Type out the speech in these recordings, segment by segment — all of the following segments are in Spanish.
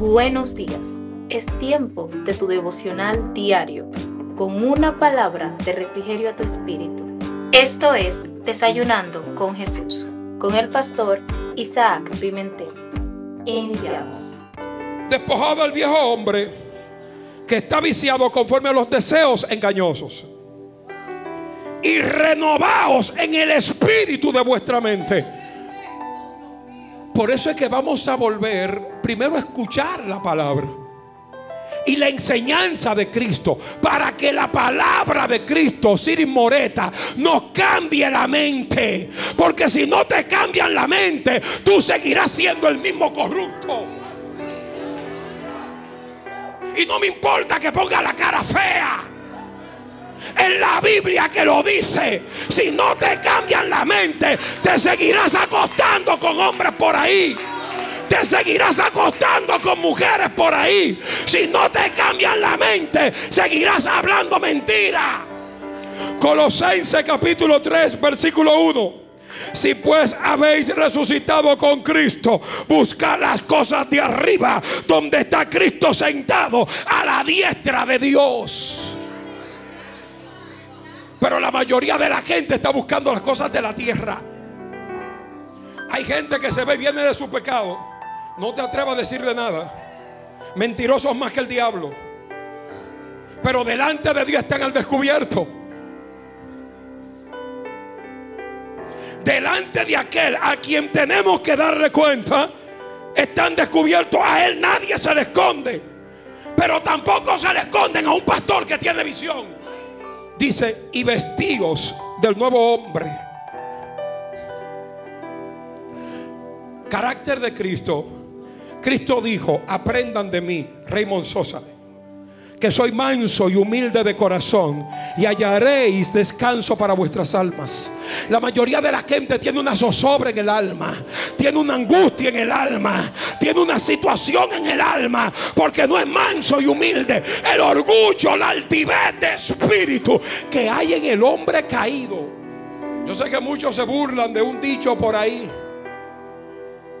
Buenos días, es tiempo de tu devocional diario, con una palabra de refrigerio a tu espíritu. Esto es Desayunando con Jesús, con el pastor Isaac Pimentel. Iniciamos. Despojado el viejo hombre, que está viciado conforme a los deseos engañosos, y renovaos en el espíritu de vuestra mente. Por eso es que vamos a volver primero a escuchar la palabra y la enseñanza de Cristo, para que la palabra de Cristo, Siris Moreta, nos cambie la mente. Porque si no te cambian la mente, tú seguirás siendo el mismo corrupto. Y no me importa que ponga la cara fea, en la Biblia que lo dice. Si no te cambian la mente, te seguirás acostando con hombres por ahí, te seguirás acostando con mujeres por ahí. Si no te cambian la mente, seguirás hablando mentira. Colosenses capítulo 3 versículo 1: si pues habéis resucitado con Cristo, buscad las cosas de arriba, donde está Cristo sentado a la diestra de Dios. Pero la mayoría de la gente está buscando las cosas de la tierra. Hay gente que se ve y viene de su pecado. No te atrevas a decirle nada. Mentirosos más que el diablo. Pero delante de Dios están al descubierto. Delante de aquel a quien tenemos que darle cuenta, están descubiertos. A él nadie se le esconde. Pero tampoco se le esconden a un pastor que tiene visión. Dice: y vestíos del nuevo hombre. Carácter de Cristo. Cristo dijo: aprendan de mí, Raymond Sosa, que soy manso y humilde de corazón, y hallaréis descanso para vuestras almas. La mayoría de la gente tiene una zozobra en el alma, tiene una angustia en el alma, tiene una situación en el alma, porque no es manso y humilde. El orgullo, la altivez de espíritu que hay en el hombre caído. Yo sé que muchos se burlan de un dicho por ahí,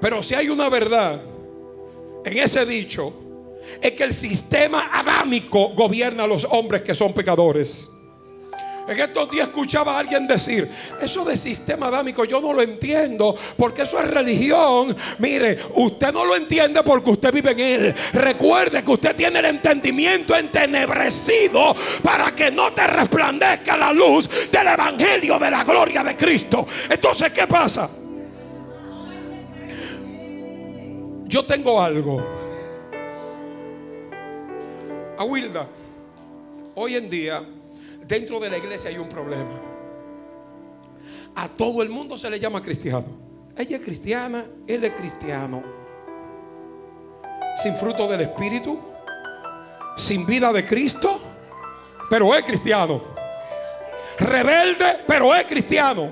pero si hay una verdad en ese dicho, es que el sistema adámico gobierna a los hombres que son pecadores. En estos días escuchaba a alguien decir: eso de sistema adámico yo no lo entiendo, porque eso es religión. Mire, usted no lo entiende porque usted vive en él. Recuerde que usted tiene el entendimiento entenebrecido, para que no te resplandezca la luz del evangelio de la gloria de Cristo. Entonces, ¿qué pasa? Yo tengo algo. A Wilda, hoy en día dentro de la iglesia hay un problema. A todo el mundo se le llama cristiano. Ella es cristiana, él es cristiano. Sin fruto del espíritu, sin vida de Cristo, pero es cristiano. Rebelde, pero es cristiano.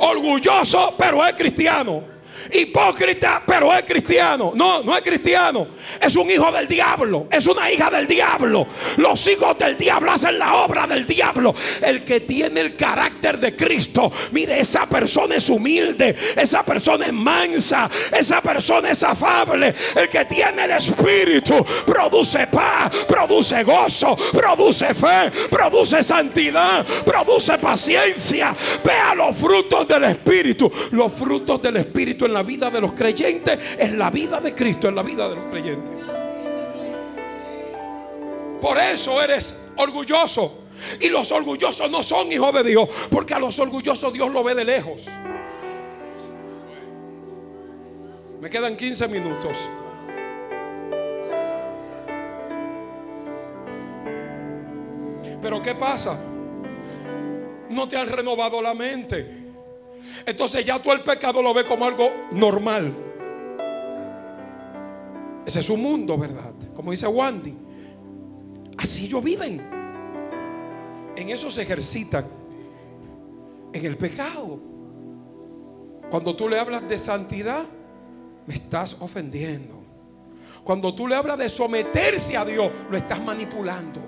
Orgulloso, pero es cristiano. Hipócrita, pero es cristiano. No, no es cristiano. Es un hijo del diablo. Es una hija del diablo. Los hijos del diablo hacen la obra del diablo. El que tiene el carácter de Cristo, mire, esa persona es humilde, esa persona es mansa, esa persona es afable. El que tiene el espíritu produce paz, produce gozo, produce fe, produce santidad, produce paciencia. Vea los frutos del espíritu. Los frutos del espíritu en la vida de los creyentes, en la vida de Cristo, en la vida de los creyentes. Por eso eres orgulloso. Y los orgullosos no son hijos de Dios, porque a los orgullosos Dios lo ve de lejos. Me quedan 15 minutos. Pero ¿qué pasa? No te han renovado la mente. Entonces ya tú el pecado lo ves como algo normal. Ese es su mundo, ¿verdad? Como dice Wandy, así ellos viven. En eso se ejercitan, en el pecado. Cuando tú le hablas de santidad, me estás ofendiendo. Cuando tú le hablas de someterse a Dios, lo estás manipulando.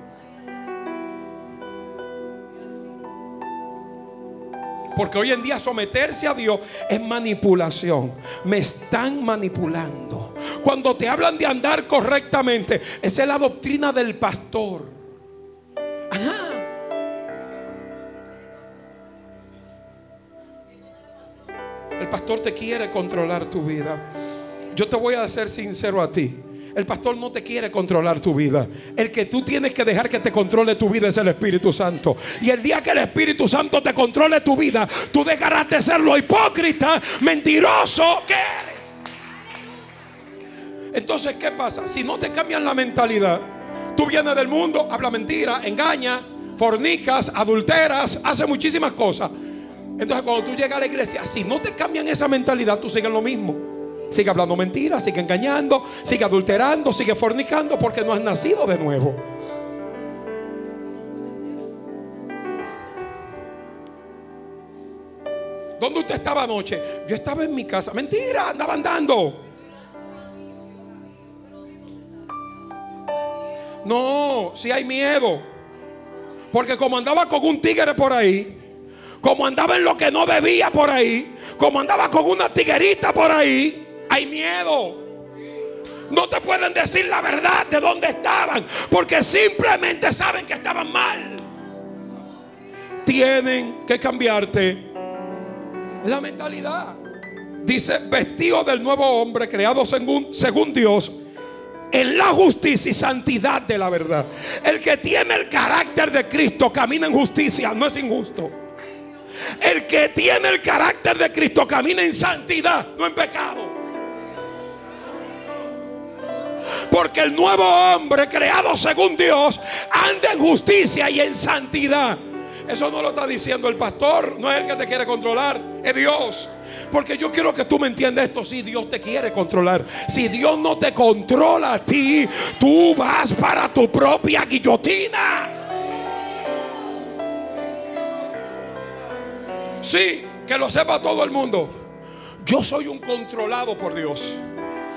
Porque hoy en día someterse a Dios es manipulación. Me están manipulando. cuando te hablan de andar correctamente. Esa es la doctrina del pastor. Ajá. El pastor te quiere controlar tu vida. Yo te voy a ser sincero a ti. El pastor no te quiere controlar tu vida. El que tú tienes que dejar que te controle tu vida es el Espíritu Santo. Y el día que el Espíritu Santo te controle tu vida, tú dejarás de ser lo hipócrita, mentiroso que eres. Entonces, ¿qué pasa? Si no te cambian la mentalidad, tú vienes del mundo, hablas mentira, engañas, fornicas, adulteras, haces muchísimas cosas. Entonces, cuando tú llegas a la iglesia, si no te cambian esa mentalidad, tú sigues lo mismo. Sigue hablando mentiras, sigue engañando, sigue adulterando, sigue fornicando, porque no has nacido de nuevo. ¿Dónde usted estaba anoche? Yo estaba en mi casa. Mentira, andaba andando. No, si hay miedo, porque como andaba con un tigre por ahí, como andaba en lo que no debía por ahí, como andaba con una tiguerita por ahí, hay miedo. No te pueden decir la verdad de dónde estaban, porque simplemente saben que estaban mal. Tienen que cambiarte la mentalidad. Dice: vestido del nuevo hombre, creado según Dios en la justicia y santidad de la verdad. El que tiene el carácter de Cristo camina en justicia, no es injusto. El que tiene el carácter de Cristo camina en santidad, no en pecado. Porque el nuevo hombre creado según Dios anda en justicia y en santidad. Eso no lo está diciendo el pastor, no es el que te quiere controlar, es Dios. Porque yo quiero que tú me entiendas esto. Si Dios te quiere controlar, si Dios no te controla a ti, tú vas para tu propia guillotina. Sí, que lo sepa todo el mundo. Yo soy un controlado por Dios.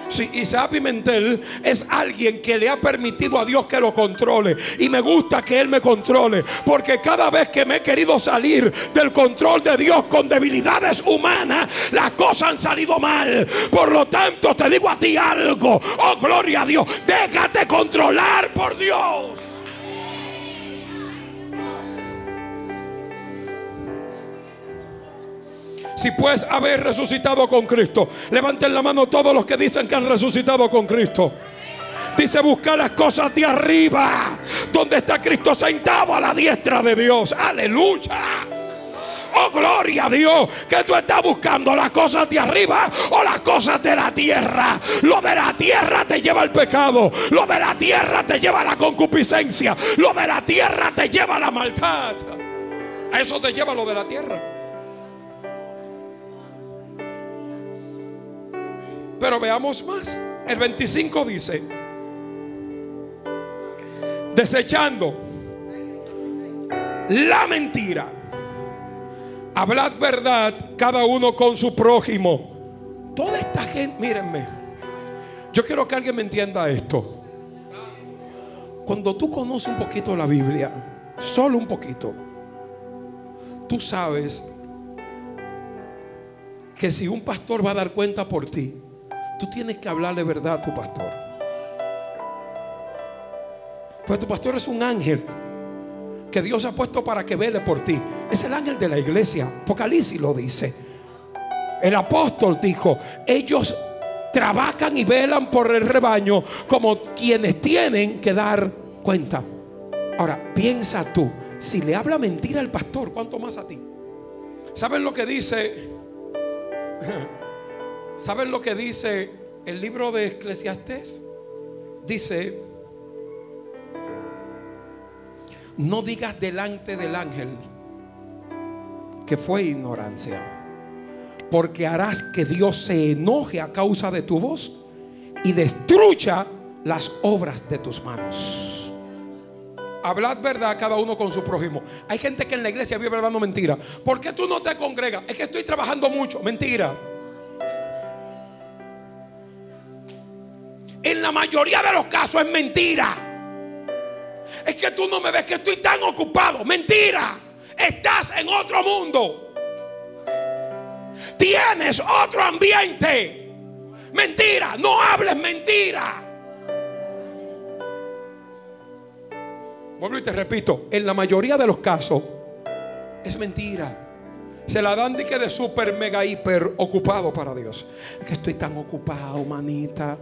Sí, Isaac Pimentel es alguien que le ha permitido a Dios que lo controle. Y me gusta que Él me controle, porque cada vez que me he querido salir del control de Dios con debilidades humanas, las cosas han salido mal. Por lo tanto, te digo a ti algo: oh, gloria a Dios, déjate controlar por Dios. Si pues habéis resucitado con Cristo, levanten la mano todos los que dicen que han resucitado con Cristo. Dice: buscar las cosas de arriba, donde está Cristo sentado a la diestra de Dios. Aleluya. Oh, gloria a Dios. Que tú estás buscando las cosas de arriba o las cosas de la tierra. Lo de la tierra te lleva al pecado. Lo de la tierra te lleva a la concupiscencia. Lo de la tierra te lleva a la maldad. A eso te lleva lo de la tierra. Pero veamos más. El 25 dice: desechando la mentira, hablad verdad cada uno con su prójimo. Toda esta gente, mírenme, yo quiero que alguien me entienda esto. Cuando tú conoces un poquito la Biblia, solo un poquito, tú sabes que si un pastor va a dar cuenta por ti, tú tienes que hablarle verdad a tu pastor. Pues tu pastor es un ángel que Dios ha puesto para que vele por ti. Es el ángel de la iglesia. Apocalipsis lo dice. El apóstol dijo: ellos trabajan y velan por el rebaño como quienes tienen que dar cuenta. Ahora piensa tú, si le habla mentira al pastor, ¿cuánto más a ti? ¿Saben lo que dice? ¿Saben lo que dice el libro de Eclesiastés? Dice: no digas delante del ángel que fue ignorancia, porque harás que Dios se enoje a causa de tu voz y destruya las obras de tus manos. Hablad verdad cada uno con su prójimo. Hay gente que en la iglesia vive hablando mentira. ¿Por qué tú no te congregas? Es que estoy trabajando mucho. Mentira. En la mayoría de los casos es mentira. Es que tú no me ves, que estoy tan ocupado. Mentira. Estás en otro mundo. Tienes otro ambiente. mentira, no hables mentira. Vuelvo y te repito, en la mayoría de los casos es mentira. Se la dan de que de super mega hiper ocupado para Dios. Es que estoy tan ocupado, manita.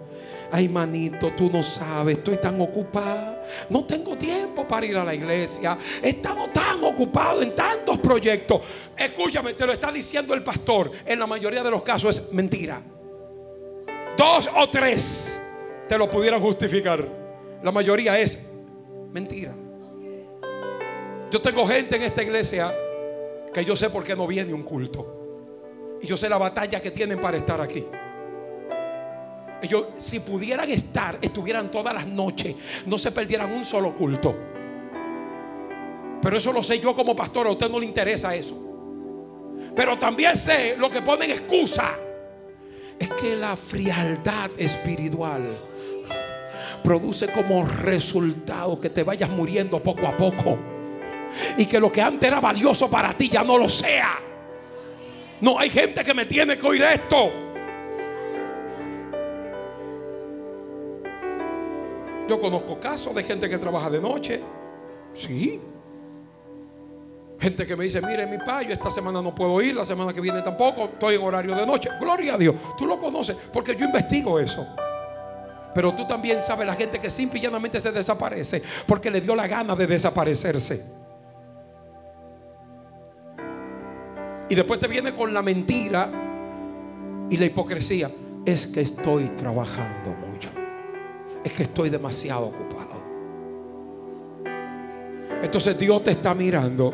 Ay, manito, tú no sabes, estoy tan ocupado, no tengo tiempo para ir a la iglesia, he estado tan ocupado en tantos proyectos. Escúchame, te lo está diciendo el pastor. En la mayoría de los casos es mentira. Dos o tres te lo pudieran justificar. La mayoría es mentira. Yo tengo gente en esta iglesia que yo sé por qué no viene un culto, y yo sé la batalla que tienen para estar aquí. Ellos, si pudieran estar, estuvieran todas las noches, no se perdieran un solo culto. Pero eso lo sé yo como pastor. A usted no le interesa eso. Pero también sé lo que ponen excusa. Es que la frialdad espiritual produce como resultado que te vayas muriendo poco a poco, y que lo que antes era valioso para ti ya no lo sea. No, hay gente que me tiene que oír esto. Yo conozco casos de gente que trabaja de noche. Sí. Gente que me dice: mire, mi pa, yo esta semana no puedo ir, la semana que viene tampoco, estoy en horario de noche. Gloria a Dios, tú lo conoces, porque yo investigo eso. Pero tú también sabes la gente que simple y llanamente se desaparece porque le dio la gana de desaparecerse. Y después te viene con la mentira y la hipocresía. Es que estoy trabajando mucho, es que estoy demasiado ocupado. Entonces Dios te está mirando,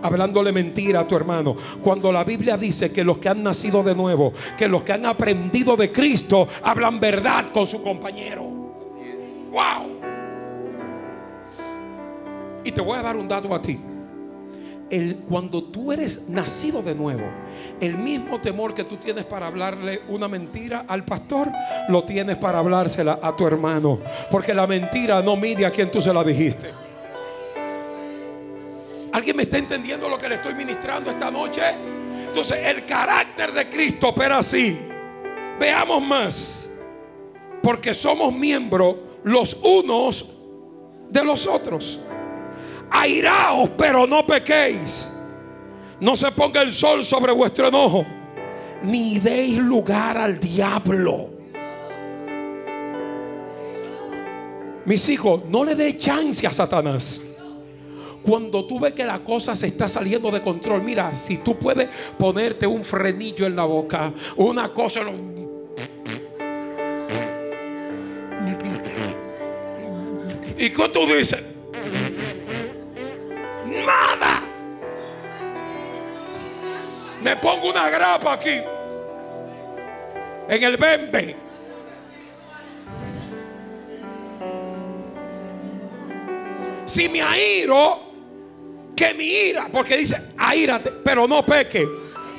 hablándole mentira a tu hermano, cuando la Biblia dice que los que han nacido de nuevo, que los que han aprendido de Cristo, hablan verdad con su compañero. Wow. Y te voy a dar un dato a ti. Cuando tú eres nacido de nuevo, el mismo temor que tú tienes para hablarle una mentira al pastor, lo tienes para hablársela a tu hermano, porque la mentira no mide a quien tú se la dijiste. ¿Alguien me está entendiendo lo que le estoy ministrando esta noche? Entonces el carácter de Cristo opera así. Veamos más. Porque somos miembros los unos de los otros. Airaos, pero no pequéis. No se ponga el sol sobre vuestro enojo, ni deis lugar al diablo. Mis hijos, no le dé chance a Satanás. Cuando tú ves que la cosa se está saliendo de control, mira, si tú puedes ponerte un frenillo en la boca, una cosa, ¿y qué tú dices? Nada. Me pongo una grapa aquí en el bembe. Si me airo, que mi ira, porque dice aírate pero no peque,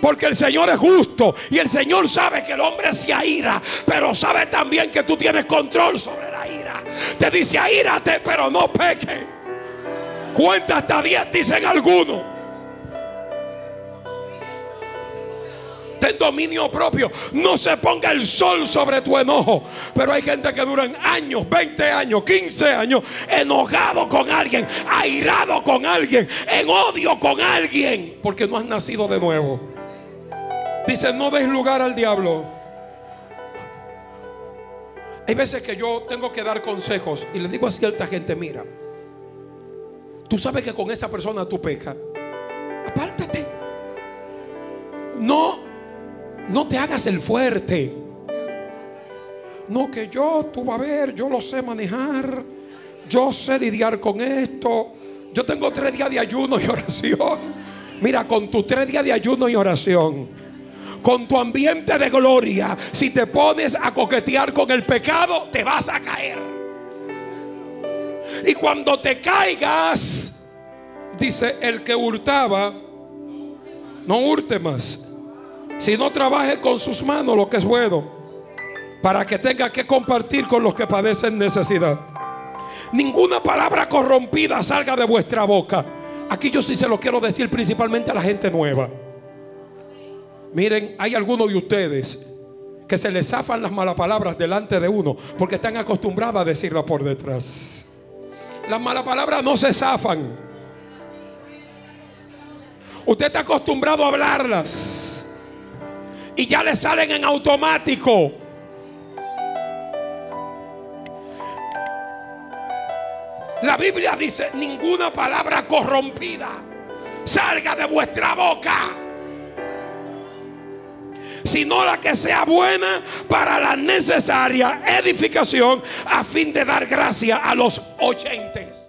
porque el Señor es justo y el Señor sabe que el hombre se aira, pero sabe también que tú tienes control sobre la ira. Te dice aírate pero no peque. Cuenta hasta 10, dicen algunos. Ten dominio propio. No se ponga el sol sobre tu enojo. Pero hay gente que duran años, 20 años, 15 años, enojado con alguien, airado con alguien, en odio con alguien, porque no has nacido de nuevo. Dice: no des lugar al diablo. Hay veces que yo tengo que dar consejos y le digo a cierta gente: mira, tú sabes que con esa persona tú pecas, apártate. No te hagas el fuerte. No, que yo, tú vas a ver, yo lo sé manejar, yo sé lidiar con esto. Yo tengo 3 días de ayuno y oración. Mira, con tus 3 días de ayuno y oración, con tu ambiente de gloria, si te pones a coquetear con el pecado, te vas a caer. Y cuando te caigas, dice: el que hurtaba, no hurte más, sino trabaje con sus manos lo que es bueno, para que tenga que compartir con los que padecen necesidad. Ninguna palabra corrompida salga de vuestra boca. Aquí yo sí se lo quiero decir principalmente a la gente nueva. Miren, hay algunos de ustedes que se les zafan las malas palabras delante de uno, porque están acostumbradas a decirlas por detrás. Las malas palabras no se zafan. Usted está acostumbrado a hablarlas y ya le salen en automático. La Biblia dice: ninguna palabra corrompida salga de vuestra boca, sino la que sea buena para la necesaria edificación, a fin de dar gracia a los oyentes.